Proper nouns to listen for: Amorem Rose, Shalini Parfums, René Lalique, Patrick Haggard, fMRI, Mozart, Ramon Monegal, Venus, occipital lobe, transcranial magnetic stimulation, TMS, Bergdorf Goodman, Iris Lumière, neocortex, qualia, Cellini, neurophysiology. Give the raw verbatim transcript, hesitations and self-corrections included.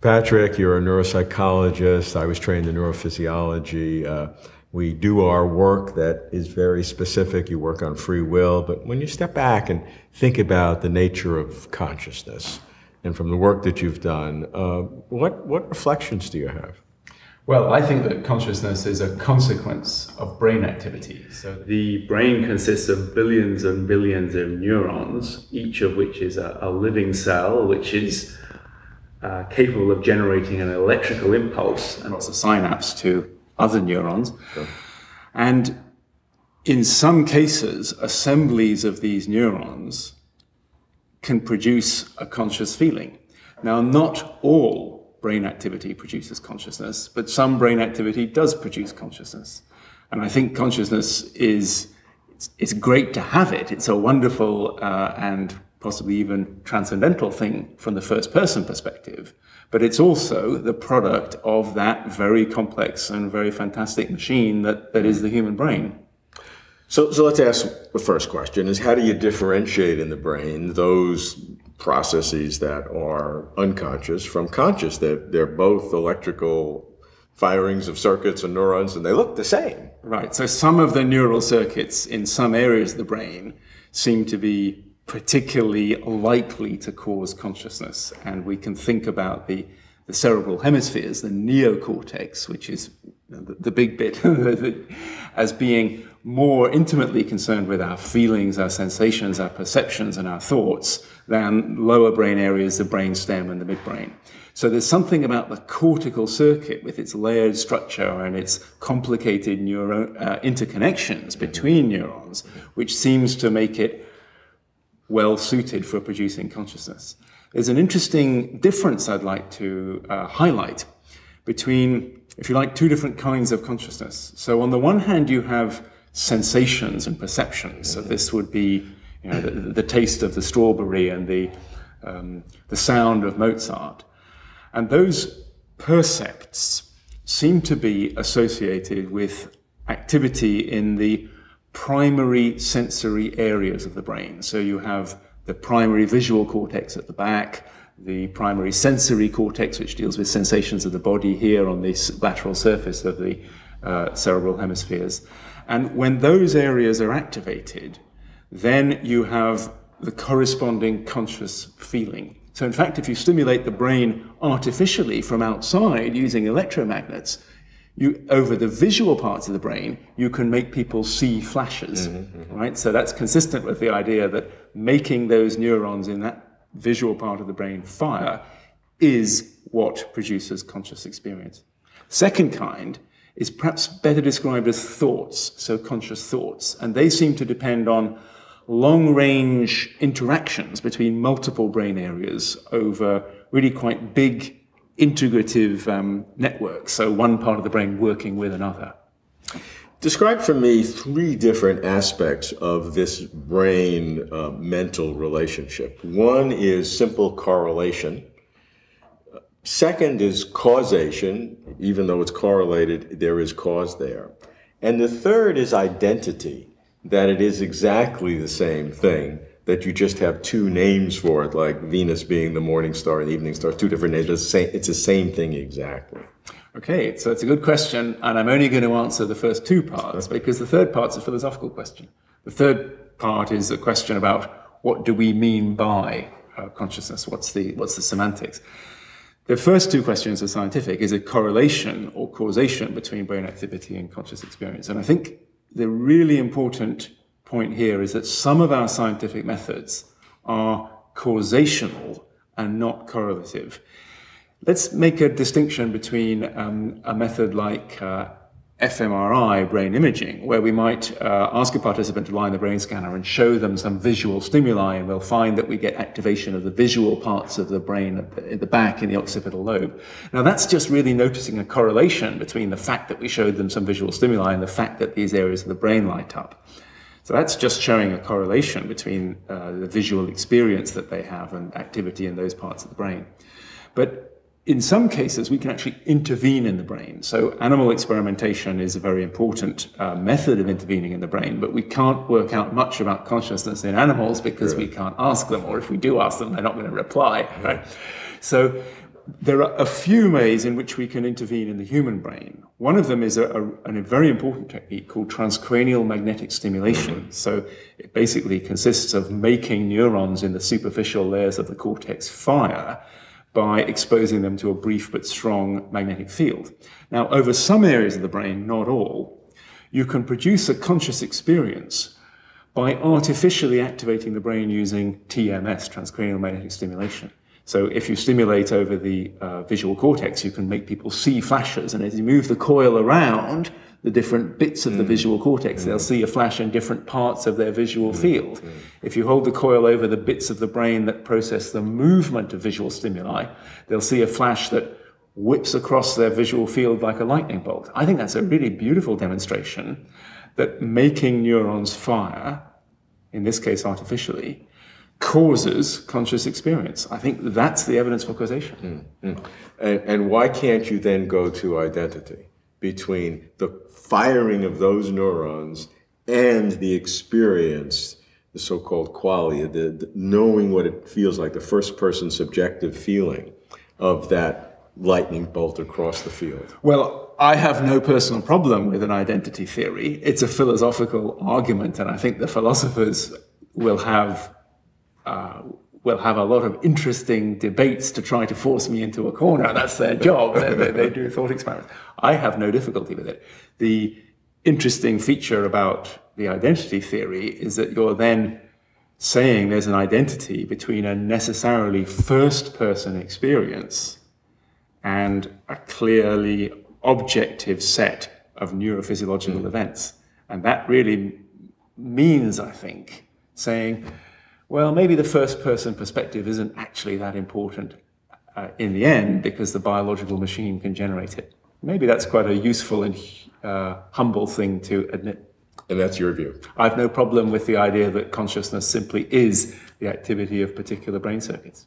Patrick, you're a neuropsychologist. I was trained in neurophysiology. Uh, we do our work that is very specific. You work on free will. But when you step back and think about the nature of consciousness, and from the work that you've done, uh, what, what reflections do you have? Well, I think that consciousness is a consequence of brain activity. So the brain consists of billions and billions of neurons, each of which is a, a living cell, which is uh, capable of generating an electrical impulse and also synapse to other neurons. Sure. And in some cases, assemblies of these neurons can produce a conscious feeling. Now, not all brain activity produces consciousness, but some brain activity does produce consciousness. And I think consciousness is, it's, it's great to have it. It's a wonderful uh, and possibly even transcendental thing from the first person perspective, but it's also the product of that very complex and very fantastic machine that, that is the human brain. So, so let's ask the first question is, how do you differentiate in the brain those processes that are unconscious from conscious? That they're, they're both electrical firings of circuits and neurons, and they look the same. Right, so some of the neural circuits in some areas of the brain seem to be particularly likely to cause consciousness. And we can think about the, the cerebral hemispheres, the neocortex, which is the, the big bit, as being more intimately concerned with our feelings, our sensations, our perceptions, and our thoughts than lower brain areas, the brainstem and the midbrain. So there's something about the cortical circuit with its layered structure and its complicated neuro uh, interconnections between neurons, which seems to make it well suited for producing consciousness. There's an interesting difference I'd like to uh, highlight between, if you like, two different kinds of consciousness. So on the one hand, you have sensations and perceptions. So this would be, you know, the, the taste of the strawberry and the, um, the sound of Mozart. And those percepts seem to be associated with activity in the primary sensory areas of the brain. So you have the primary visual cortex at the back, the primary sensory cortex, which deals with sensations of the body here on this lateral surface of the uh, cerebral hemispheres. And when those areas are activated, then you have the corresponding conscious feeling. So in fact, if you stimulate the brain artificially from outside using electromagnets, you, over the visual parts of the brain, you can make people see flashes, mm-hmm, mm-hmm. right? So that's consistent with the idea that making those neurons in that visual part of the brain fire is what produces conscious experience. Second kind is perhaps better described as thoughts, so conscious thoughts. And they seem to depend on long-range interactions between multiple brain areas over really quite big integrative um, networks, so one part of the brain working with another. Describe for me three different aspects of this brain-mental uh, relationship. One is simple correlation. Second is causation. Even though it's correlated, there is cause there. And the third is identity, that it is exactly the same thing, that you just have two names for it, like Venus being the morning star and the evening star, two different names. It's the same, it's the same thing exactly. Okay, so it's a good question, and I'm only going to answer the first two parts, because the third part's a philosophical question. The third part is a question about what do we mean by uh, consciousness? What's the, what's the semantics? The first two questions are scientific. Is it correlation or causation between brain activity and conscious experience? And I think the really important point here is that some of our scientific methods are causational and not correlative. Let's make a distinction between um, a method like uh, f M R I brain imaging, where we might uh, ask a participant to lie in the brain scanner and show them some visual stimuli, and we'll find that we get activation of the visual parts of the brain at the, at the back in the occipital lobe. Now that's just really noticing a correlation between the fact that we showed them some visual stimuli and the fact that these areas of the brain light up. So that's just showing a correlation between uh, the visual experience that they have and activity in those parts of the brain. But in some cases, we can actually intervene in the brain. So animal experimentation is a very important uh, method of intervening in the brain, but we can't work out much about consciousness in animals because we can't ask them, or if we do ask them, they're not going to reply. Right? So there are a few ways in which we can intervene in the human brain. One of them is a, a, a very important technique called transcranial magnetic stimulation. So it basically consists of making neurons in the superficial layers of the cortex fire by exposing them to a brief but strong magnetic field. Now, over some areas of the brain, not all, you can produce a conscious experience by artificially activating the brain using T M S, transcranial magnetic stimulation. So if you stimulate over the uh, visual cortex, you can make people see flashes. And as you move the coil around the different bits of mm. the visual cortex, mm. they'll see a flash in different parts of their visual mm. field. Mm. If you hold the coil over the bits of the brain that process the movement of visual stimuli, they'll see a flash that whips across their visual field like a lightning bolt. I think that's a really beautiful demonstration that making neurons fire, in this case artificially, causes conscious experience. I think that's the evidence for causation. Mm. Mm. And, and why can't you then go to identity between the firing of those neurons and the experience, the so-called qualia, the, the knowing what it feels like, the first person subjective feeling of that lightning bolt across the field? Well, I have no personal problem with an identity theory. It's a philosophical argument, and I think the philosophers will have uh, will have a lot of interesting debates to try to force me into a corner. That's their job. they, they, they do thought experiments. I have no difficulty with it. The interesting feature about the identity theory is that you're then saying there's an identity between a necessarily first-person experience and a clearly objective set of neurophysiological mm. events. And that really means, I think, saying, well, maybe the first-person perspective isn't actually that important uh, in the end because the biological machine can generate it. Maybe that's quite a useful and uh, humble thing to admit. And that's your view? I have no problem with the idea that consciousness simply is the activity of particular brain circuits.